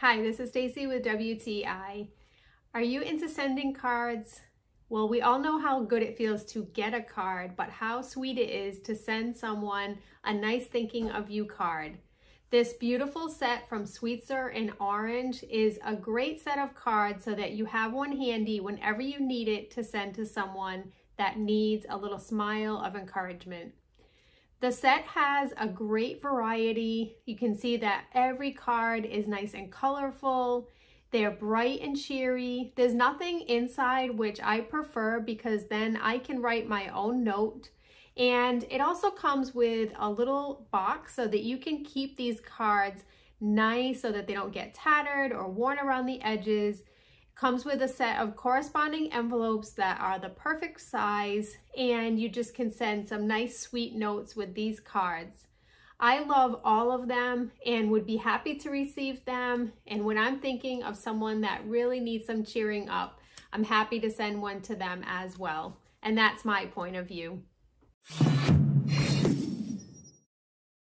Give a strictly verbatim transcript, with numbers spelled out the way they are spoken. Hi, this is Stacy with W T I. Are you into sending cards? Well, we all know how good it feels to get a card, but how sweet it is to send someone a nice thinking of you card. This beautiful set from Sweetser in orange is a great set of cards so that you have one handy whenever you need it to send to someone that needs a little smile of encouragement. The set has a great variety. You can see that every card is nice and colorful. They're bright and cheery. There's nothing inside, which I prefer because then I can write my own note. And it also comes with a little box so that you can keep these cards nice so that they don't get tattered or worn around the edges. Comes with a set of corresponding envelopes that are the perfect size, and you just can send some nice sweet notes with these cards. I love all of them and would be happy to receive them, and when I'm thinking of someone that really needs some cheering up, I'm happy to send one to them as well. And that's my point of view.